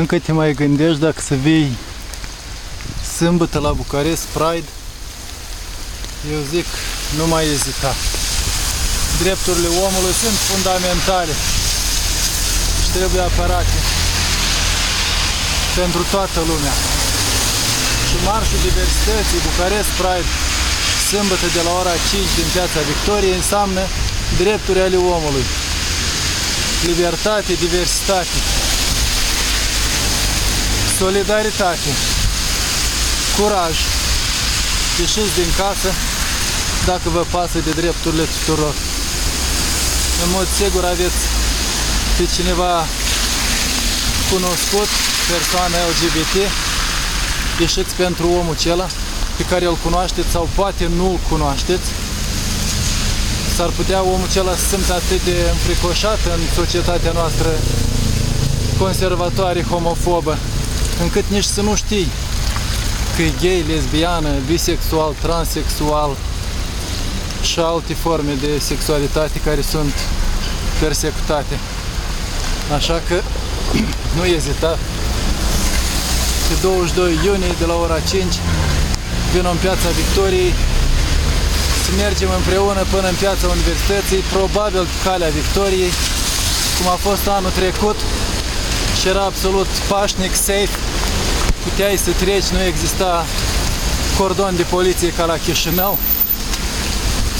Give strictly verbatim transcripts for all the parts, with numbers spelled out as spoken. Încă te mai gândești dacă să vii sâmbătă la Bucharest Pride? Eu zic, nu mai ezita. Drepturile omului sunt fundamentale și trebuie apărate pentru toată lumea. Și marșul diversității Bucharest Pride sâmbătă de la ora cinci din Piața Victoriei înseamnă drepturile ale omului. Libertate, diversitate, solidaritate, curaj, ieșiți din casă dacă vă pasă de drepturile tuturor. În mod sigur aveți pe cineva cunoscut, persoană L G B T, ieșiți pentru omul acela pe care îl cunoașteți sau poate nu-l cunoașteți. S-ar putea omul acela să simtă atât de înfricoșat în societatea noastră conservatoare, homofobă, încât nici să nu știi că e gay, lesbiană, bisexual, transexual și alte forme de sexualitate care sunt persecutate. Așa că nu ezita. Pe douăzeci și doi iunie de la ora cinci vin în Piața Victoriei. Mergem împreună până în Piața Universității, probabil Calea Victoriei, cum a fost anul trecut și era absolut pașnic, safe, puteai să treci, nu exista cordon de poliție ca la Chișinău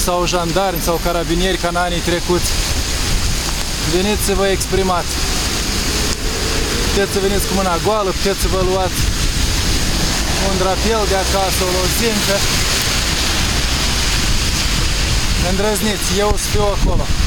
sau jandarmi sau carabinieri ca în anii trecuți. Veniți să vă exprimați, puteți să veniți cu mâna goală, puteți să vă luați un drapel de acasă, o lozincă. Îndrăzniți, eu sunt eu acolo.